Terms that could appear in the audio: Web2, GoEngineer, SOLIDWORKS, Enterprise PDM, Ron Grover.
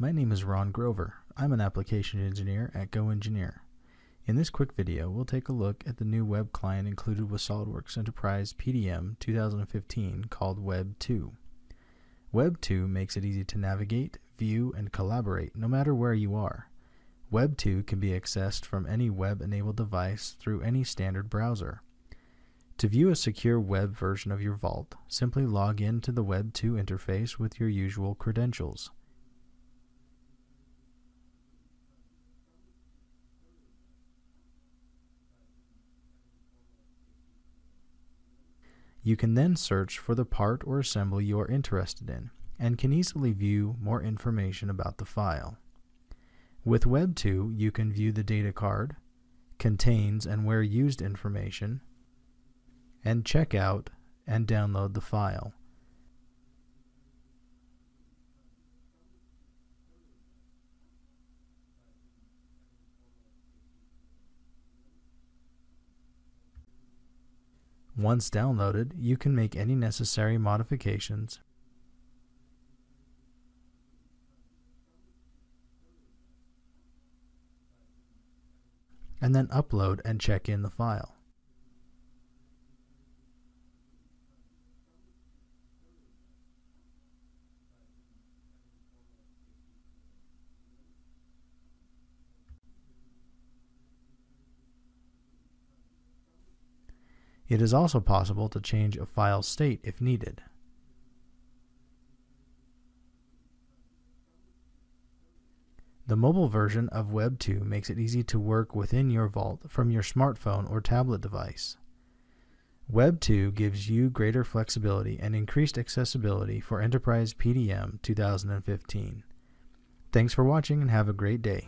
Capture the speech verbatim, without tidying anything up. My name is Ron Grover. I'm an application engineer at GoEngineer. In this quick video, we'll take a look at the new web client included with SOLIDWORKS Enterprise P D M two thousand fifteen called Web two. Web two makes it easy to navigate, view, and collaborate no matter where you are. Web two can be accessed from any web-enabled device through any standard browser. To view a secure web version of your vault, simply log in to the Web two interface with your usual credentials. You can then search for the part or assembly you are interested in, and can easily view more information about the file. With Web two, you can view the data card, contains and where used information, and check out and download the file. Once downloaded, you can make any necessary modifications and then upload and check in the file. It is also possible to change a file's state if needed. The mobile version of Web two makes it easy to work within your vault from your smartphone or tablet device. Web two gives you greater flexibility and increased accessibility for Enterprise P D M two thousand fifteen. Thanks for watching and have a great day.